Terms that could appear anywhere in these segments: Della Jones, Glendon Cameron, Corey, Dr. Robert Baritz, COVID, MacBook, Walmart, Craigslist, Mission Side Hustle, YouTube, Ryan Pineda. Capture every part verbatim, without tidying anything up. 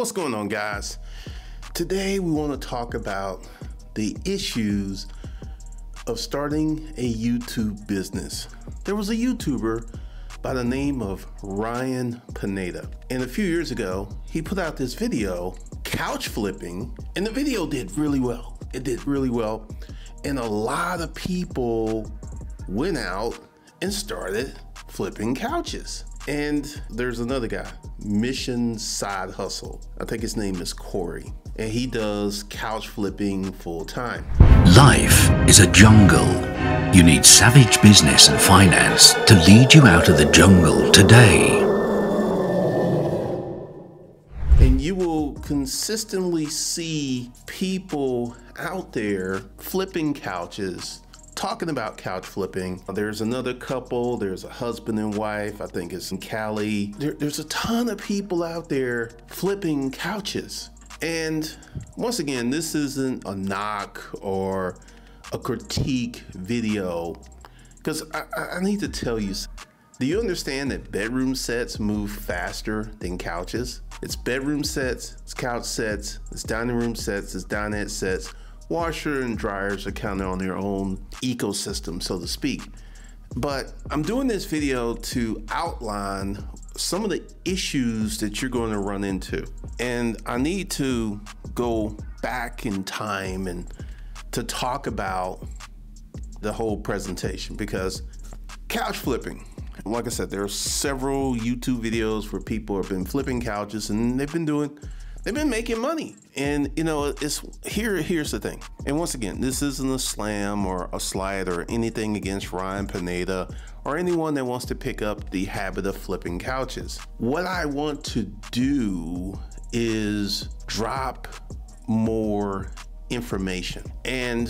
What's going on, guys? Today we want to talk about the issues of starting a YouTube business. There was a YouTuber by the name of Ryan Pineda, and a few years ago he put out this video couch flipping, and the video did really well. It did really well, and a lot of people went out and started flipping couches. And there's another guy, Mission Side Hustle. I think his name is Corey, and he does couch flipping full time. Life is a jungle. You need savage business and finance to lead you out of the jungle today. And you will consistently see people out there flipping couches, talking about couch flipping. There's another couple, there's a husband and wife, I think it's in Cali. There, there's a ton of people out there flipping couches. And once again, this isn't a knock or a critique video, because I, I need to tell you, do you understand that bedroom sets move faster than couches? It's bedroom sets, it's couch sets, it's dining room sets, it's dinette sets. Washer and dryers are kind of on their own ecosystem, so to speak. But I'm doing this video to outline some of the issues that you're going to run into. And I need to go back in time and to talk about the whole presentation, because couch flipping, like I said, there are several YouTube videos where people have been flipping couches and they've been doing They've been making money. And you know, it's here. Here's the thing. And once again, this isn't a slam or a slight or anything against Ryan Pineda or anyone that wants to pick up the habit of flipping couches. What I want to do is drop more information. And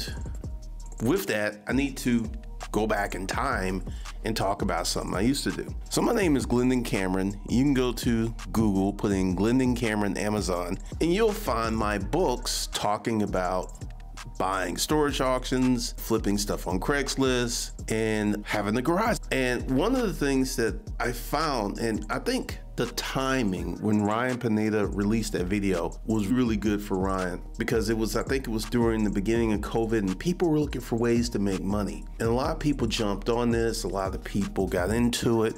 with that, I need to go back in time and talk about something I used to do. So my name is Glendon Cameron. You can go to Google, put in Glendon Cameron Amazon, and you'll find my books talking about buying storage auctions, flipping stuff on Craigslist, and having a garage. And one of the things that I found, and I think the timing when Ryan Pineda released that video was really good for Ryan, because it was, I think it was during the beginning of COVID, and people were looking for ways to make money. And a lot of people jumped on this. A lot of people got into it.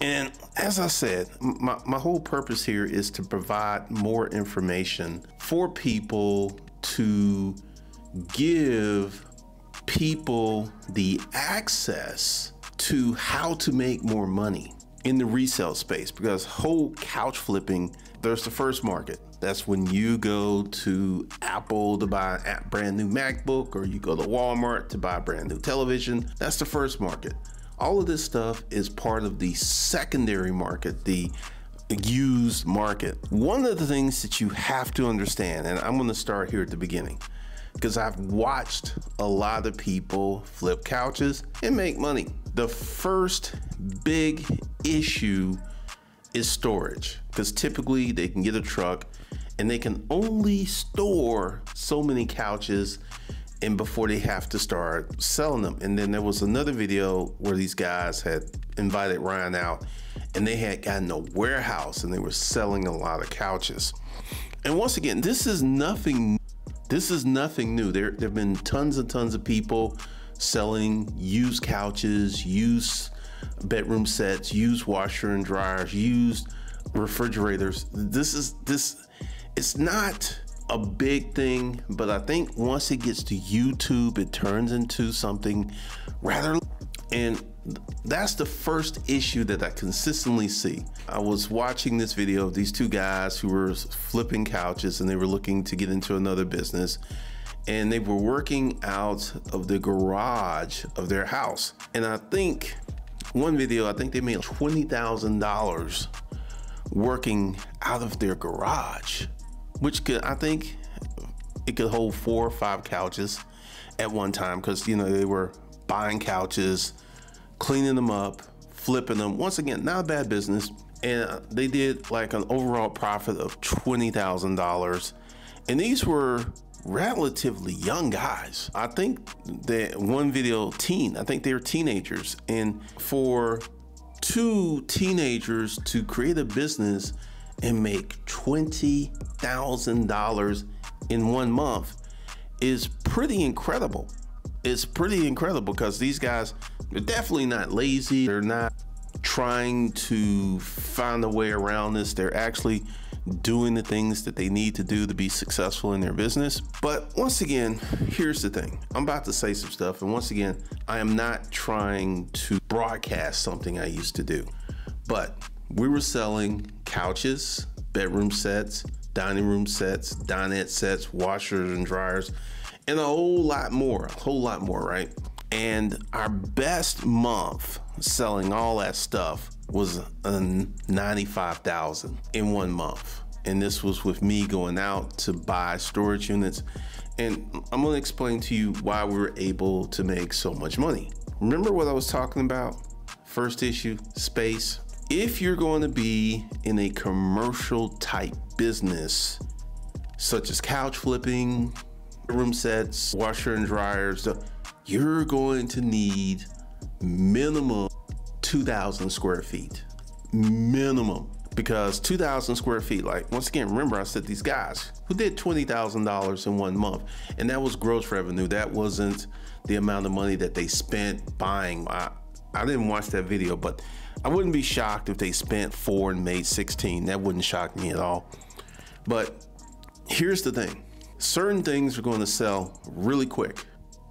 And as I said, my, my whole purpose here is to provide more information for people, to give people the access to how to make more money in the resale space. Because whole couch flipping, there's the first market. That's when you go to Apple to buy a brand new MacBook, or you go to Walmart to buy a brand new television. That's the first market. All of this stuff is part of the secondary market, the used market. One of the things that you have to understand, and I'm going to start here at the beginning, because I've watched a lot of people flip couches and make money. The first big issue is storage, because typically they can get a truck and they can only store so many couches and before they have to start selling them. And then there was another video where these guys had invited Ryan out and they had gotten a warehouse and they were selling a lot of couches. And once again, this is nothing This is nothing new. There have been tons and tons of people selling used couches, used bedroom sets, used washer and dryers, used refrigerators. This is this, it's not a big thing, but I think once it gets to YouTube, it turns into something rather, and that's the first issue that I consistently see. I was watching this video of these two guys who were flipping couches, and they were looking to get into another business, and they were working out of the garage of their house. And I think one video, I think they made twenty thousand dollars working out of their garage, which could, I think it could hold four or five couches at one time, because, you know, they were buying couches, cleaning them up, flipping them. Once again, not a bad business. And they did like an overall profit of twenty thousand dollars. And these were relatively young guys. I think that one video, teen, I think they were teenagers. And for two teenagers to create a business and make twenty thousand dollars in one month is pretty incredible. It's pretty incredible because these guys are definitely not lazy. They're not trying to find a way around this. They're actually doing the things that they need to do to be successful in their business. But once again, here's the thing. I'm about to say some stuff. And once again, I am not trying to broadcast something I used to do, but we were selling couches, bedroom sets, dining room sets, dinette sets, washers and dryers, and a whole lot more, a whole lot more, right? And our best month selling all that stuff was ninety-five thousand dollars in one month. And this was with me going out to buy storage units. And I'm gonna explain to you why we were able to make so much money. Remember what I was talking about? First issue, space. If you're going to be in a commercial type business, such as couch flipping, room sets, washer and dryers, you're going to need minimum two thousand square feet, minimum, because two thousand square feet, like once again, remember I said these guys who did twenty thousand dollars in one month, and that was gross revenue. That wasn't the amount of money that they spent buying. I, I didn't watch that video, but I wouldn't be shocked if they spent four and made sixteen. That wouldn't shock me at all. But here's the thing. Certain things are going to sell really quick.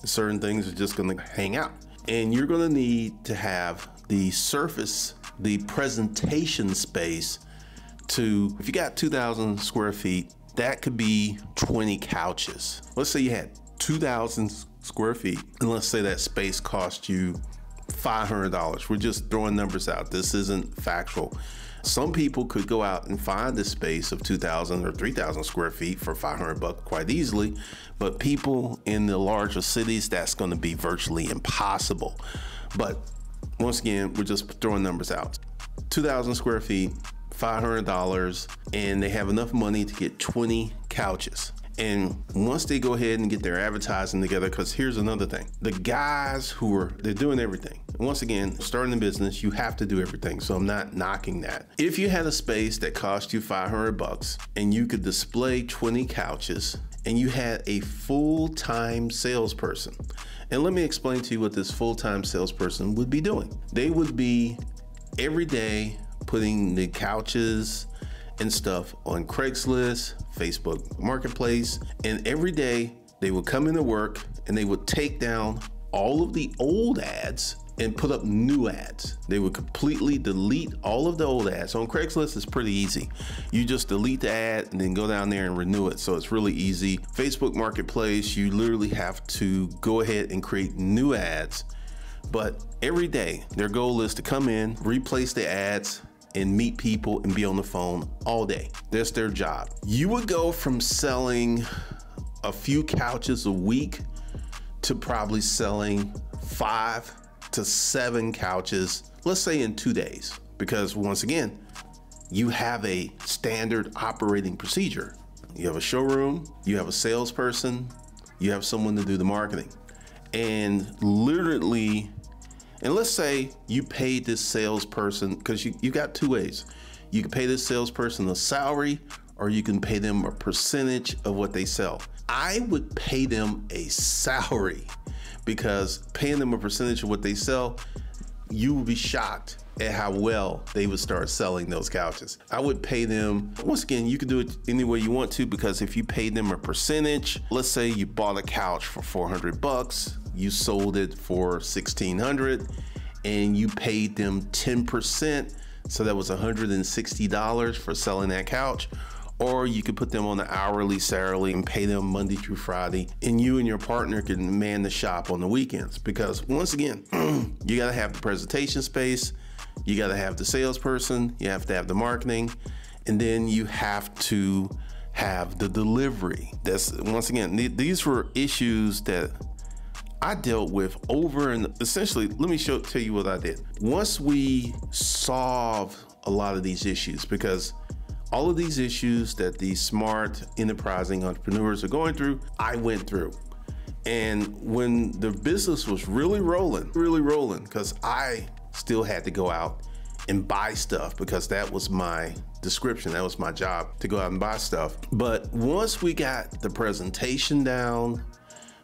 Certain things are just going to hang out, and you're going to need to have the surface, the presentation space to, if you got two thousand square feet, that could be twenty couches. Let's say you had two thousand square feet, and let's say that space cost you five hundred dollars. We're just throwing numbers out. This isn't factual. Some people could go out and find a space of two thousand or three thousand square feet for five hundred bucks quite easily, but people in the larger cities, that's going to be virtually impossible. But once again, we're just throwing numbers out. two thousand square feet, five hundred dollars, and they have enough money to get twenty couches. And once they go ahead and get their advertising together, because here's another thing, the guys who are, they're doing everything. And once again, starting a business, you have to do everything. So I'm not knocking that. If you had a space that cost you five hundred bucks and you could display twenty couches and you had a full-time salesperson, and let me explain to you what this full-time salesperson would be doing. They would be every day putting the couches and stuff on Craigslist, Facebook Marketplace, and every day they would come into work and they would take down all of the old ads and put up new ads. They would completely delete all of the old ads. On Craigslist, it's pretty easy. You just delete the ad and then go down there and renew it. So it's really easy. Facebook Marketplace, you literally have to go ahead and create new ads. But every day, their goal is to come in, replace the ads, and meet people and be on the phone all day. That's their job. You would go from selling a few couches a week to probably selling five to seven couches, let's say in two days, because once again, you have a standard operating procedure. You have a showroom, you have a salesperson, you have someone to do the marketing. And literally, and let's say you paid this salesperson, because you, you got two ways. You can pay this salesperson a salary, or you can pay them a percentage of what they sell. I would pay them a salary, because paying them a percentage of what they sell, you would be shocked at how well they would start selling those couches. I would pay them, once again, you can do it any way you want to, because if you paid them a percentage, let's say you bought a couch for four hundred bucks, you sold it for sixteen hundred, and you paid them ten percent, so that was one hundred sixty dollars for selling that couch. Or you could put them on the hourly salary and pay them Monday through Friday, and you and your partner can man the shop on the weekends. Because once again, you gotta have the presentation space, you gotta have the salesperson, you have to have the marketing, and then you have to have the delivery. That's, once again, th these were issues that I dealt with over, and essentially, let me show tell you what I did. Once we solve a lot of these issues, because all of these issues that these smart, enterprising entrepreneurs are going through, I went through. And when the business was really rolling, really rolling, because I still had to go out and buy stuff, because that was my description. That was my job, to go out and buy stuff. But once we got the presentation down,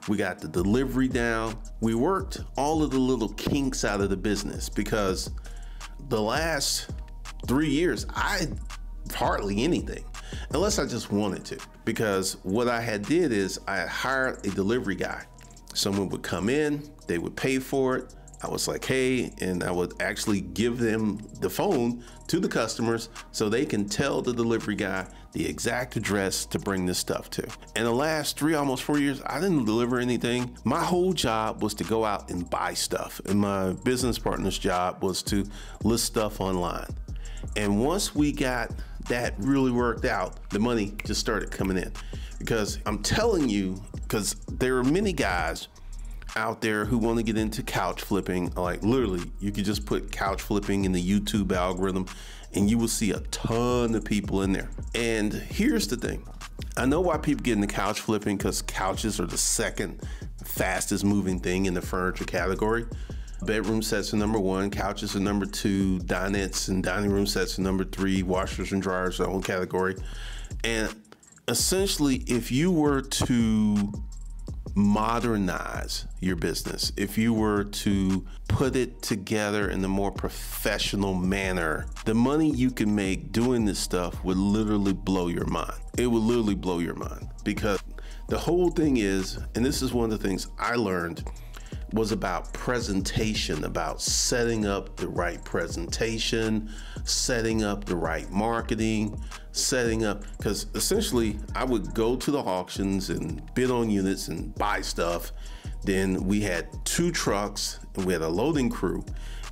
we got the delivery down, we worked all of the little kinks out of the business, because the last three years, I hardly anything, unless I just wanted to, because what I had did is I had hired a delivery guy. Someone would come in, they would pay for it. I was like, hey, and I would actually give them the phone to the customers so they can tell the delivery guy the exact address to bring this stuff to. And the last three, almost four years, I didn't deliver anything. My whole job was to go out and buy stuff. And my business partner's job was to list stuff online. And once we got that really worked out, the money just started coming in. Because I'm telling you, because there are many guys out there who want to get into couch flipping. Like, literally, you could just put couch flipping in the YouTube algorithm and you will see a ton of people in there. And here's the thing. I know why people get into couch flipping, because couches are the second fastest moving thing in the furniture category. Bedroom sets are number one, couches are number two, dinettes and dining room sets are number three, washers and dryers are their own category. And essentially, if you were to modernize your business, if you were to put it together in a more professional manner, the money you can make doing this stuff would literally blow your mind. It would literally blow your mind, because the whole thing is, and this is one of the things I learned, was about presentation, about setting up the right presentation, setting up the right marketing, setting up, because essentially I would go to the auctions and bid on units and buy stuff. Then we had two trucks and we had a loading crew,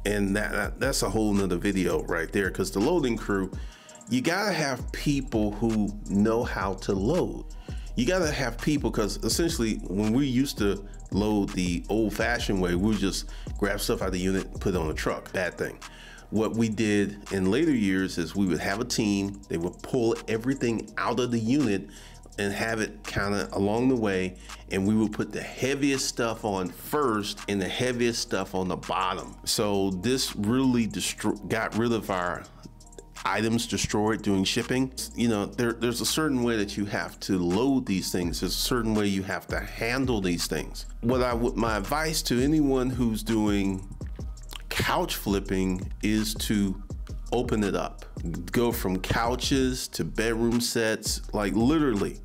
and that that's a whole nother video right there, because the loading crew, you gotta have people who know how to load. You gotta have people, because essentially when we used to load the old fashioned way, we just grab stuff out of the unit, put it on a truck, bad thing. What we did in later years is we would have a team, they would pull everything out of the unit and have it kind of along the way. And we would put the heaviest stuff on first and the heaviest stuff on the bottom. So this really got rid of our items destroyed doing shipping. You know, there, there's a certain way that you have to load these things. There's a certain way you have to handle these things. What I would, my advice to anyone who's doing couch flipping is to open it up. Go from couches to bedroom sets. Like, literally,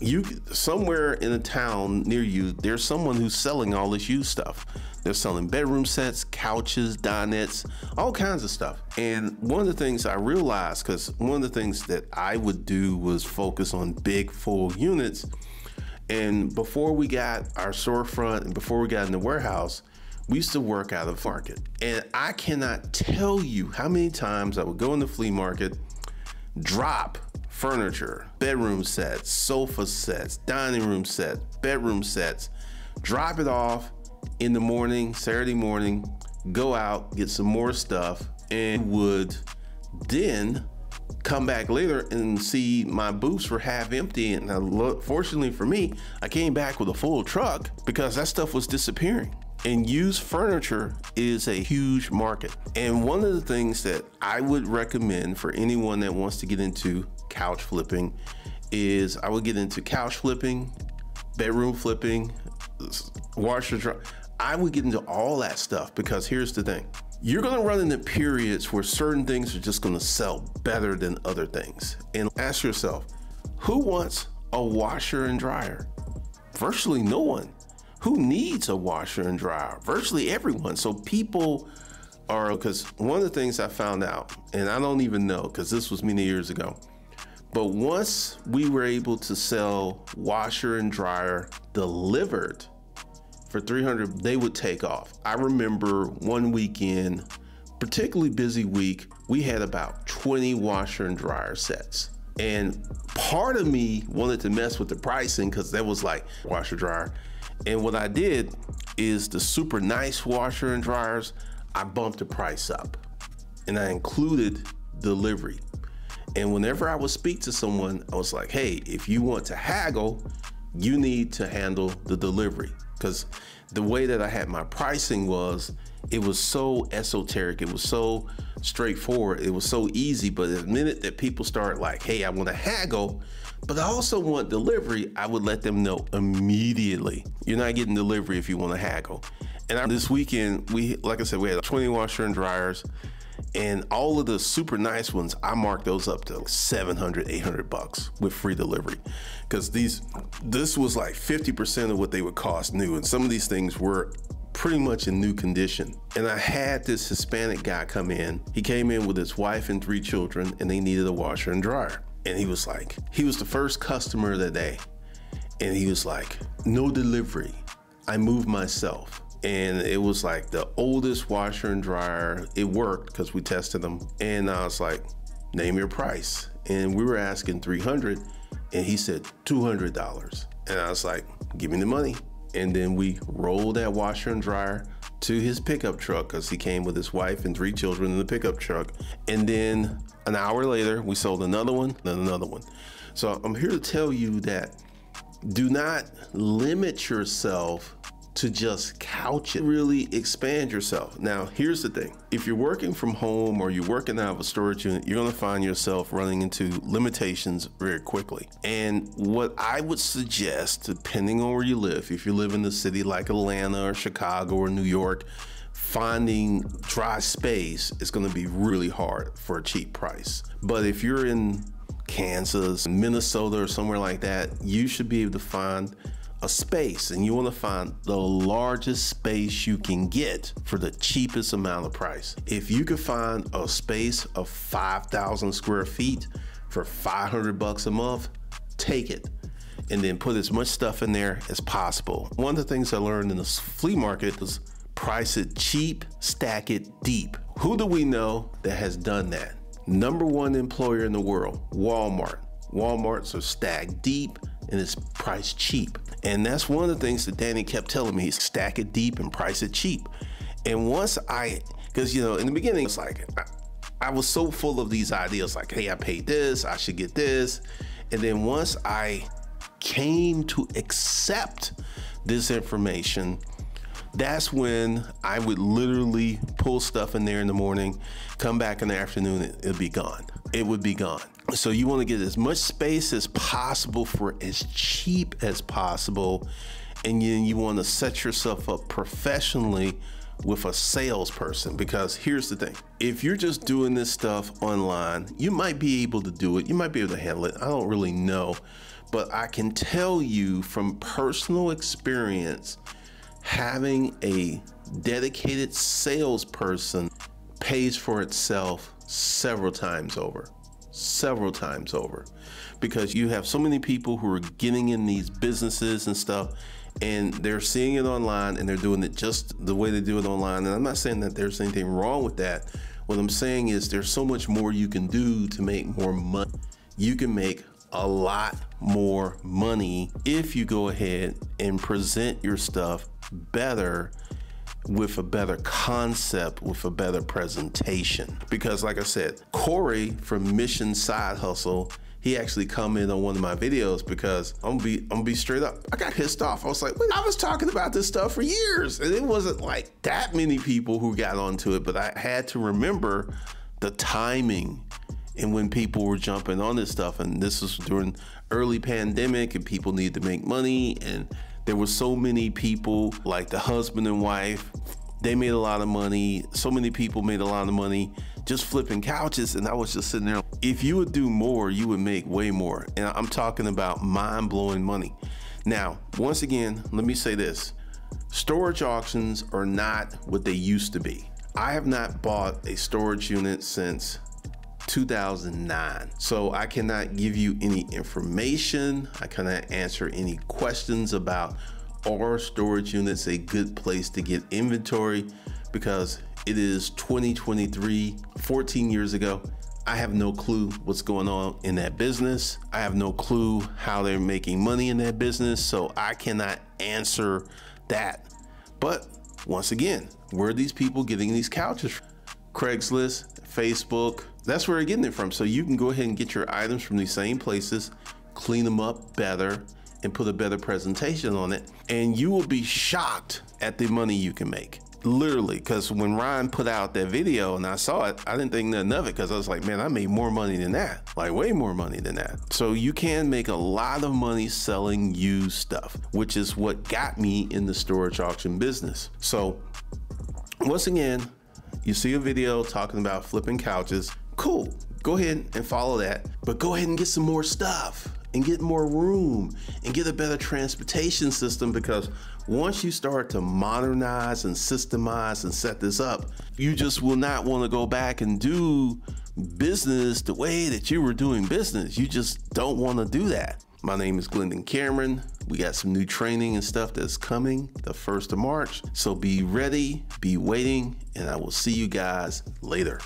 you somewhere in a town near you, there's someone who's selling all this used stuff. They're selling bedroom sets, couches, dinettes, all kinds of stuff. And one of the things I realized, because one of the things that I would do was focus on big full units. And before we got our storefront and before we got in the warehouse, we used to work out of the market. And I cannot tell you how many times I would go in the flea market, drop furniture, bedroom sets, sofa sets, dining room sets, bedroom sets, drop it off in the morning, Saturday morning, go out, get some more stuff, and would then come back later and see my booths were half empty. And I look, fortunately for me, I came back with a full truck, because that stuff was disappearing. And used furniture is a huge market. And one of the things that I would recommend for anyone that wants to get into couch flipping is I would get into couch flipping, bedroom flipping, washer dryer. I would get into all that stuff, because here's the thing. You're gonna run into periods where certain things are just gonna sell better than other things. And ask yourself, who wants a washer and dryer? Virtually no one. Who needs a washer and dryer? Virtually everyone. So people are, because one of the things I found out, and I don't even know, because this was many years ago, but once we were able to sell washer and dryer delivered for three hundred dollars, they would take off. I remember one weekend, particularly busy week, we had about twenty washer and dryer sets. And part of me wanted to mess with the pricing, because that was like washer dryer. And what I did is the super nice washer and dryers, I bumped the price up and I included delivery. And whenever I would speak to someone, I was like, hey, if you want to haggle, you need to handle the delivery, because the way that I had my pricing was, it was so esoteric, it was so straightforward, it was so easy. But the minute that people start like, hey, I want to haggle, but I also want delivery, I would let them know immediately. You're not getting delivery if you want to haggle. And I, this weekend, we, like I said, we had twenty washer and dryers, and all of the super nice ones, I marked those up to seven hundred, eight hundred bucks with free delivery. Cause these, this was like fifty percent of what they would cost new. And some of these things were pretty much in new condition. And I had this Hispanic guy come in. He came in with his wife and three children, and they needed a washer and dryer. And he was like, he was the first customer of the day. And he was like, no delivery, I moved myself. And it was like the oldest washer and dryer. It worked because we tested them. And I was like, name your price. And we were asking three hundred, and he said two hundred dollars. And I was like, give me the money. And then we rolled that washer and dryer to his pickup truck, because he came with his wife and three children in the pickup truck. And then an hour later, we sold another one, then another one. So I'm here to tell you that do not limit yourself to just couch it, really expand yourself. Now, here's the thing. If you're working from home or you're working out of a storage unit, you're gonna find yourself running into limitations very quickly. And what I would suggest, depending on where you live, if you live in the city like Atlanta or Chicago or New York, finding dry space is gonna be really hard for a cheap price. But if you're in Kansas, Minnesota, or somewhere like that, you should be able to find a space, and you want to find the largest space you can get for the cheapest amount of price. If you could find a space of five thousand square feet for five hundred bucks a month, take it, and then put as much stuff in there as possible. One of the things I learned in the flea market was price it cheap, stack it deep. Who do we know that has done that? Number one employer in the world, Walmart. Walmarts are stacked deep, and it's priced cheap. And that's one of the things that Danny kept telling me, stack it deep and price it cheap. And once I, because you know, in the beginning, it's like, I, I was so full of these ideas, like, hey, I paid this, I should get this. And then once I came to accept this information, that's when I would literally pull stuff in there in the morning, come back in the afternoon, it, it'd be gone. It would be gone. So you want to get as much space as possible for as cheap as possible. And then you want to set yourself up professionally with a salesperson, because here's the thing. If you're just doing this stuff online, you might be able to do it. You might be able to handle it. I don't really know, but I can tell you from personal experience, having a dedicated salesperson pays for itself several times over. Several times over, because you have so many people who are getting in these businesses and stuff, and they're seeing it online and they're doing it just the way they do it online. And I'm not saying that there's anything wrong with that. What I'm saying is there's so much more you can do to make more money. You can make a lot more money if you go ahead and present your stuff better, with a better concept, with a better presentation. Because like I said, Corey from Mission Side Hustle, he actually commented on one of my videos, because I'm gonna be, I'm gonna be straight up. I got pissed off. I was like, wait, I was talking about this stuff for years, and it wasn't like that many people who got onto it, but I had to remember the timing and when people were jumping on this stuff. And this was during early pandemic, and people needed to make money, and there were so many people, like the husband and wife, they made a lot of money. So many people made a lot of money just flipping couches. And I was just sitting there. If you would do more, you would make way more. And I'm talking about mind blowing money. Now, once again, let me say this. Storage auctions are not what they used to be. I have not bought a storage unit since two thousand nine. So I cannot give you any information. I cannot answer any questions about, are storage units a good place to get inventory? Because it is twenty twenty-three, fourteen years ago. I have no clue what's going on in that business. I have no clue how they're making money in that business. So I cannot answer that. But once again, where are these people getting these couches from? Craigslist, Facebook, that's where you're getting it from. So you can go ahead and get your items from these same places, clean them up better, and put a better presentation on it, and you will be shocked at the money you can make. Literally, because when Ryan put out that video and I saw it, I didn't think nothing of it because I was like, man, I made more money than that, like way more money than that. So you can make a lot of money selling used stuff, which is what got me in the storage auction business. So once again, you see a video talking about flipping couches, cool, go ahead and follow that, but go ahead and get some more stuff and get more room and get a better transportation system, because once you start to modernize and systemize and set this up, you just will not want to go back and do business the way that you were doing business. You just don't want to do that. My name is Glendon Cameron. We got some new training and stuff that's coming the first of March. So be ready, be waiting, and I will see you guys later.